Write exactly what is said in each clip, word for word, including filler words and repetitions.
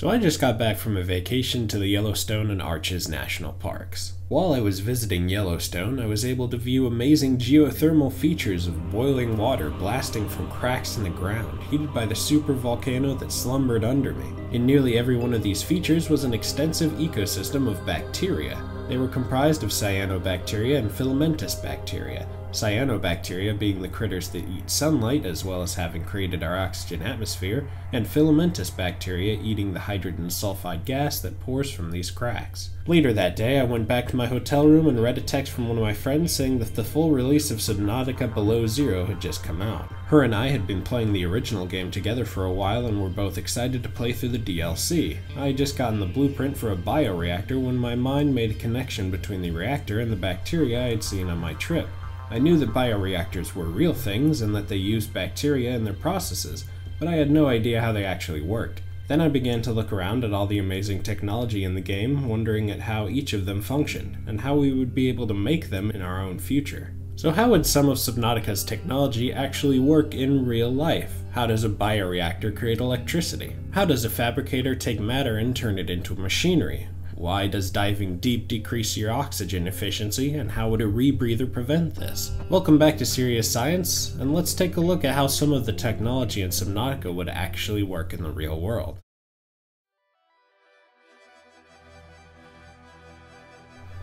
So I just got back from a vacation to the Yellowstone and Arches National Parks. While I was visiting Yellowstone, I was able to view amazing geothermal features of boiling water blasting from cracks in the ground, heated by the supervolcano that slumbered under me. In nearly every one of these features was an extensive ecosystem of bacteria. They were comprised of cyanobacteria and filamentous bacteria, cyanobacteria being the critters that eat sunlight as well as having created our oxygen atmosphere, and filamentous bacteria eating the hydrogen sulfide gas that pours from these cracks. Later that day, I went back to my hotel room and read a text from one of my friends saying that the full release of Subnautica Below Zero had just come out. Her and I had been playing the original game together for a while and were both excited to play through the D L C. I had just gotten the blueprint for a bioreactor when my mind made a connection between the reactor and the bacteria I had seen on my trip. I knew that bioreactors were real things and that they used bacteria in their processes, but I had no idea how they actually worked. Then I began to look around at all the amazing technology in the game, wondering at how each of them functioned, and how we would be able to make them in our own future. So how would some of Subnautica's technology actually work in real life? How does a bioreactor create electricity? How does a fabricator take matter and turn it into machinery? Why does diving deep decrease your oxygen efficiency, and how would a rebreather prevent this? Welcome back to Serious Science, and let's take a look at how some of the technology in Subnautica would actually work in the real world.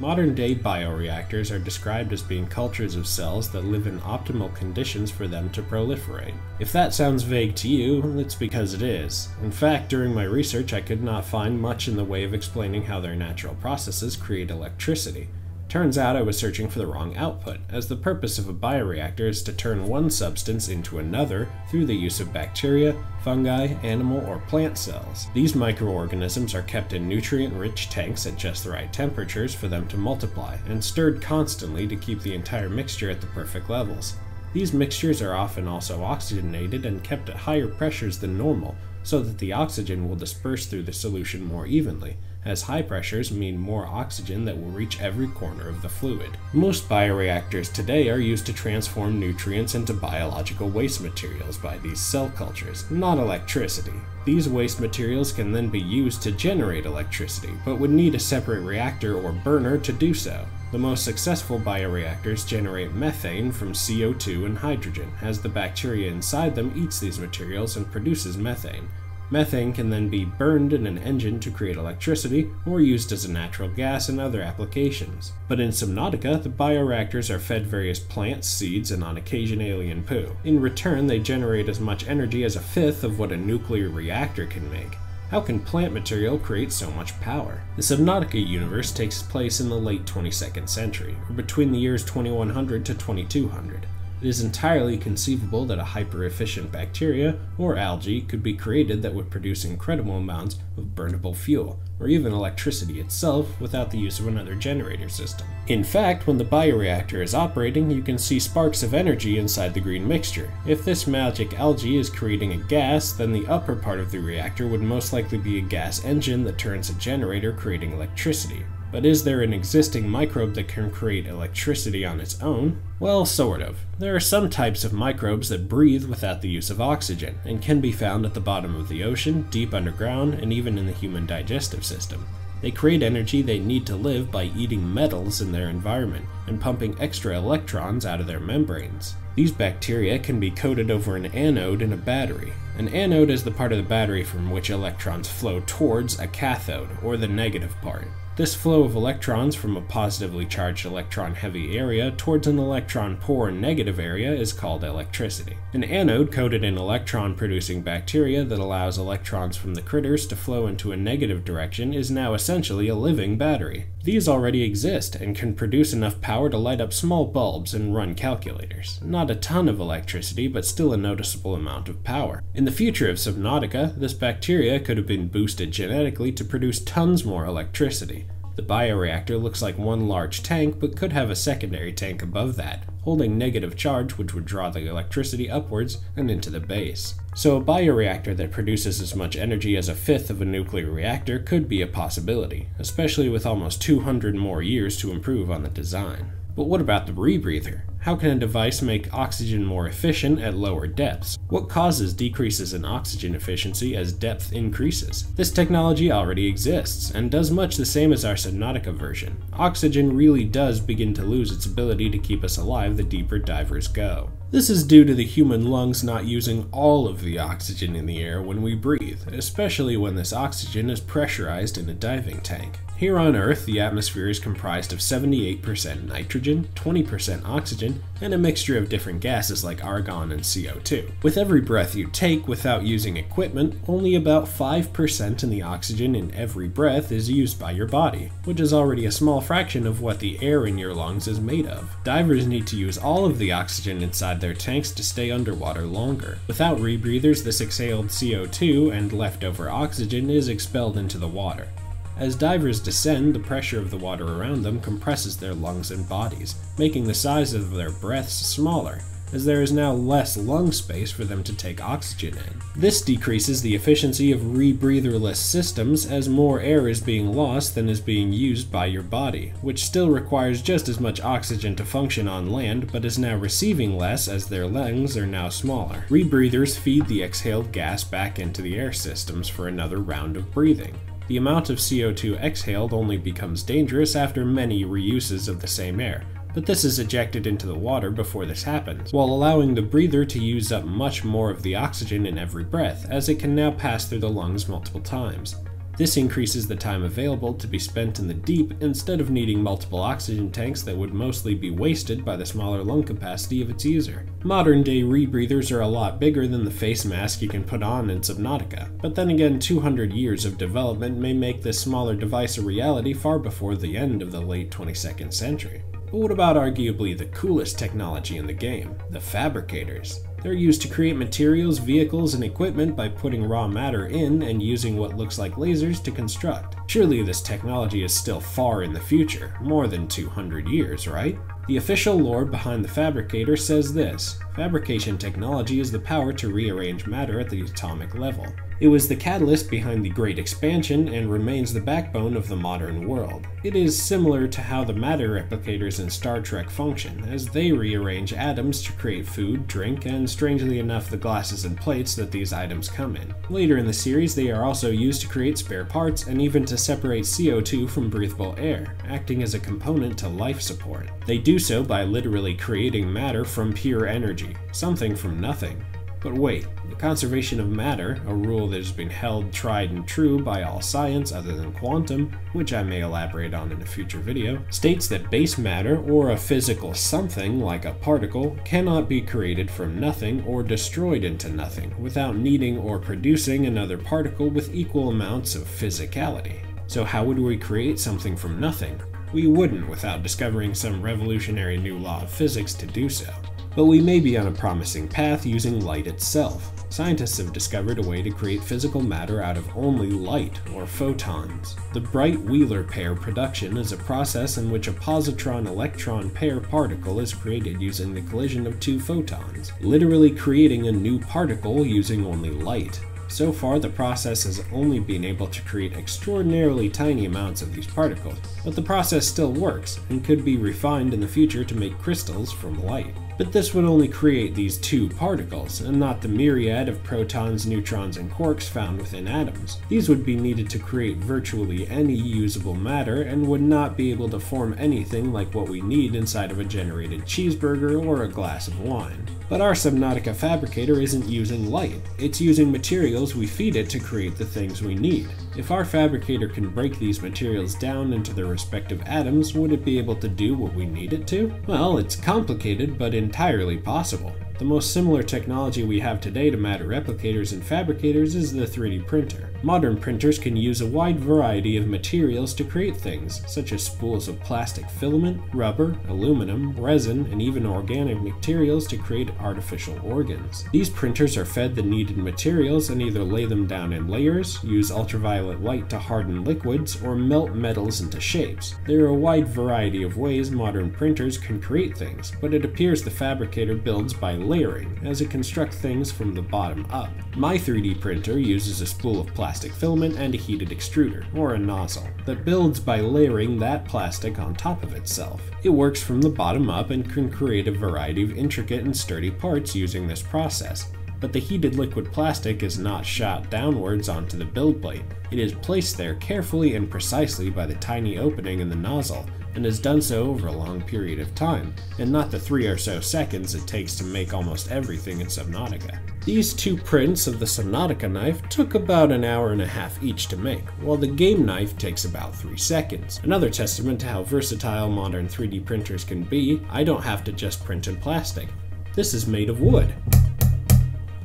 Modern-day bioreactors are described as being cultures of cells that live in optimal conditions for them to proliferate. If that sounds vague to you, it's because it is. In fact, during my research I could not find much in the way of explaining how their natural processes create electricity. Turns out I was searching for the wrong output, as the purpose of a bioreactor is to turn one substance into another through the use of bacteria, fungi, animal, or plant cells. These microorganisms are kept in nutrient-rich tanks at just the right temperatures for them to multiply, and stirred constantly to keep the entire mixture at the perfect levels. These mixtures are often also oxygenated and kept at higher pressures than normal, so that the oxygen will disperse through the solution more evenly, as high pressures mean more oxygen that will reach every corner of the fluid. Most bioreactors today are used to transform nutrients into biological waste materials by these cell cultures, not electricity. These waste materials can then be used to generate electricity, but would need a separate reactor or burner to do so. The most successful bioreactors generate methane from C O two and hydrogen, as the bacteria inside them eats these materials and produces methane. Methane can then be burned in an engine to create electricity, or used as a natural gas in other applications. But in Subnautica, the bioreactors are fed various plants, seeds, and on occasion alien poo. In return, they generate as much energy as a fifth of what a nuclear reactor can make. How can plant material create so much power? The Subnautica universe takes place in the late twenty-second century, or between the years twenty-one hundred to twenty-two hundred. It is entirely conceivable that a hyper-efficient bacteria, or algae, could be created that would produce incredible amounts of burnable fuel, or even electricity itself, without the use of another generator system. In fact, when the bioreactor is operating, you can see sparks of energy inside the green mixture. If this magic algae is creating a gas, then the upper part of the reactor would most likely be a gas engine that turns a generator, creating electricity. But is there an existing microbe that can create electricity on its own? Well, sort of. There are some types of microbes that breathe without the use of oxygen, and can be found at the bottom of the ocean, deep underground, and even in the human digestive system. They create energy they need to live by eating metals in their environment, and pumping extra electrons out of their membranes. These bacteria can be coated over an anode in a battery. An anode is the part of the battery from which electrons flow towards a cathode, or the negative part. This flow of electrons from a positively charged electron-heavy area towards an electron-poor negative area is called electricity. An anode coated in electron-producing bacteria that allows electrons from the critters to flow into a negative direction is now essentially a living battery. These already exist and can produce enough power to light up small bulbs and run calculators. Not a ton of electricity, but still a noticeable amount of power. In the future of Subnautica, this bacteria could have been boosted genetically to produce tons more electricity. The bioreactor looks like one large tank, but could have a secondary tank above that, holding negative charge which would draw the electricity upwards and into the base. So a bioreactor that produces as much energy as a fifth of a nuclear reactor could be a possibility, especially with almost two hundred more years to improve on the design. But what about the rebreather? How can a device make oxygen more efficient at lower depths? What causes decreases in oxygen efficiency as depth increases? This technology already exists, and does much the same as our Subnautica version. Oxygen really does begin to lose its ability to keep us alive the deeper divers go. This is due to the human lungs not using all of the oxygen in the air when we breathe, especially when this oxygen is pressurized in a diving tank. Here on Earth, the atmosphere is comprised of seventy-eight percent nitrogen, twenty percent oxygen, and a mixture of different gases like argon and C O two. With every breath you take without using equipment, only about five percent of the oxygen in every breath is used by your body, which is already a small fraction of what the air in your lungs is made of. Divers need to use all of the oxygen inside their tanks to stay underwater longer. Without rebreathers, this exhaled C O two and leftover oxygen is expelled into the water. As divers descend, the pressure of the water around them compresses their lungs and bodies, making the size of their breaths smaller, as there is now less lung space for them to take oxygen in. This decreases the efficiency of rebreatherless systems as more air is being lost than is being used by your body, which still requires just as much oxygen to function on land but is now receiving less as their lungs are now smaller. Rebreathers feed the exhaled gas back into the air systems for another round of breathing. The amount of C O two exhaled only becomes dangerous after many reuses of the same air, but this is ejected into the water before this happens, while allowing the breather to use up much more of the oxygen in every breath, as it can now pass through the lungs multiple times. This increases the time available to be spent in the deep instead of needing multiple oxygen tanks that would mostly be wasted by the smaller lung capacity of its user. Modern day rebreathers are a lot bigger than the face mask you can put on in Subnautica, but then again, two hundred years of development may make this smaller device a reality far before the end of the late twenty-second century. But what about arguably the coolest technology in the game, the Fabricators? They're used to create materials, vehicles, and equipment by putting raw matter in and using what looks like lasers to construct. Surely this technology is still far in the future, more than two hundred years, right? The official lore behind the Fabricator says this: fabrication technology is the power to rearrange matter at the atomic level. It was the catalyst behind the Great Expansion and remains the backbone of the modern world. It is similar to how the matter replicators in Star Trek function, as they rearrange atoms to create food, drink, and strangely enough the glasses and plates that these items come in. Later in the series, they are also used to create spare parts and even to separate C O two from breathable air, acting as a component to life support. They do so by literally creating matter from pure energy, something from nothing. But wait, the conservation of matter, a rule that has been held tried and true by all science other than quantum, which I may elaborate on in a future video, states that base matter, or a physical something like a particle, cannot be created from nothing or destroyed into nothing without needing or producing another particle with equal amounts of physicality. So how would we create something from nothing? We wouldn't without discovering some revolutionary new law of physics to do so. But we may be on a promising path using light itself. Scientists have discovered a way to create physical matter out of only light, or photons. The Breit-Wheeler pair production is a process in which a positron-electron pair particle is created using the collision of two photons, literally creating a new particle using only light. So far, the process has only been able to create extraordinarily tiny amounts of these particles, but the process still works and could be refined in the future to make crystals from light. But this would only create these two particles, and not the myriad of protons, neutrons, and quarks found within atoms. These would be needed to create virtually any usable matter and would not be able to form anything like what we need inside of a generated cheeseburger or a glass of wine. But our Subnautica Fabricator isn't using light, it's using materials we feed it to create the things we need. If our Fabricator can break these materials down into their respective atoms, would it be able to do what we need it to? Well, it's complicated, but entirely possible. The most similar technology we have today to matter replicators and fabricators is the three D printer. Modern printers can use a wide variety of materials to create things, such as spools of plastic filament, rubber, aluminum, resin, and even organic materials to create artificial organs. These printers are fed the needed materials and either lay them down in layers, use ultraviolet light to harden liquids, or melt metals into shapes. There are a wide variety of ways modern printers can create things, but it appears the Fabricator builds by layering, as it constructs things from the bottom up. My three D printer uses a spool of plastic plastic filament and a heated extruder, or a nozzle, that builds by layering that plastic on top of itself. It works from the bottom up and can create a variety of intricate and sturdy parts using this process, but the heated liquid plastic is not shot downwards onto the build plate. It is placed there carefully and precisely by the tiny opening in the nozzle, and is done so over a long period of time, and not the three or so seconds it takes to make almost everything in Subnautica. These two prints of the Subnautica knife took about an hour and a half each to make, while the game knife takes about three seconds. Another testament to how versatile modern three D printers can be, I don't have to just print in plastic. This is made of wood.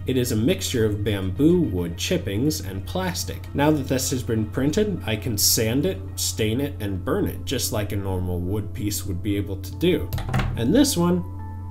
It is a mixture of bamboo, wood chippings, and plastic. Now that this has been printed, I can sand it, stain it, and burn it, just like a normal wood piece would be able to do. And this one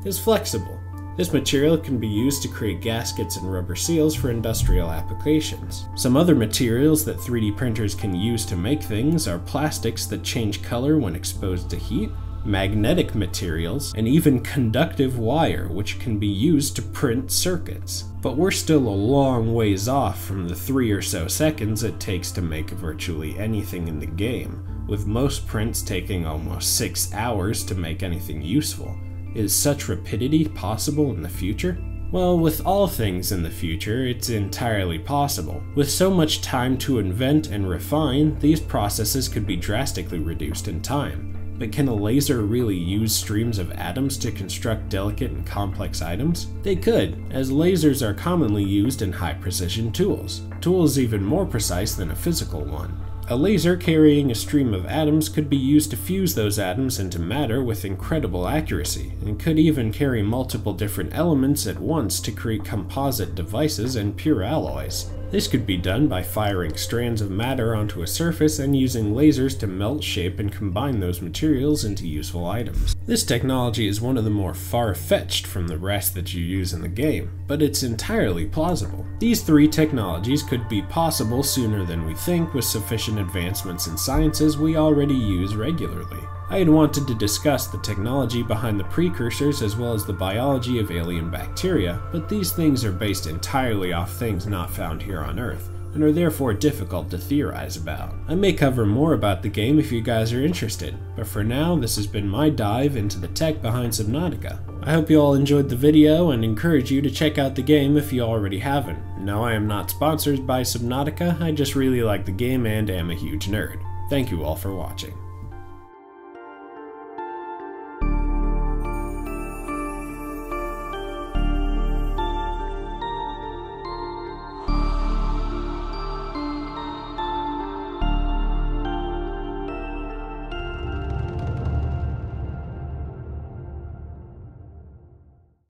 is flexible. This material can be used to create gaskets and rubber seals for industrial applications. Some other materials that three D printers can use to make things are plastics that change color when exposed to heat, magnetic materials, and even conductive wire, which can be used to print circuits. But we're still a long ways off from the three or so seconds it takes to make virtually anything in the game, with most prints taking almost six hours to make anything useful. Is such rapidity possible in the future? Well, with all things in the future, it's entirely possible. With so much time to invent and refine, these processes could be drastically reduced in time. But can a laser really use streams of atoms to construct delicate and complex items? They could, as lasers are commonly used in high-precision tools, tools even more precise than a physical one. A laser carrying a stream of atoms could be used to fuse those atoms into matter with incredible accuracy, and could even carry multiple different elements at once to create composite devices and pure alloys. This could be done by firing strands of matter onto a surface and using lasers to melt, shape, and combine those materials into useful items. This technology is one of the more far-fetched from the rest that you use in the game, but it's entirely plausible. These three technologies could be possible sooner than we think with sufficient advancements in sciences we already use regularly. I had wanted to discuss the technology behind the precursors as well as the biology of alien bacteria, but these things are based entirely off things not found here on Earth, and are therefore difficult to theorize about. I may cover more about the game if you guys are interested, but for now this has been my dive into the tech behind Subnautica. I hope you all enjoyed the video and encourage you to check out the game if you already haven't. No, I am not sponsored by Subnautica, I just really like the game and am a huge nerd. Thank you all for watching.